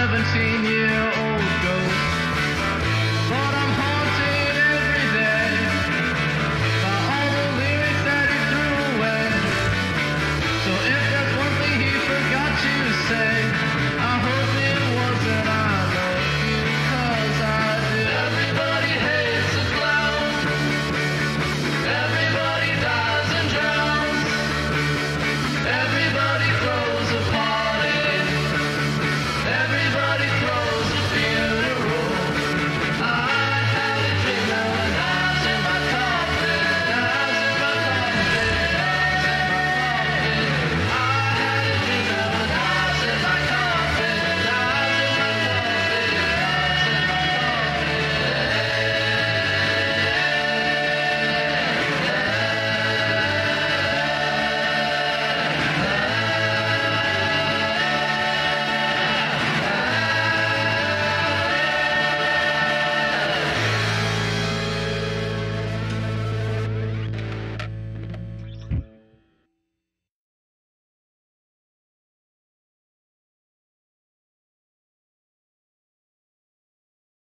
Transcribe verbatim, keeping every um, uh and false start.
seventeen-year-old ghost, but I'm home.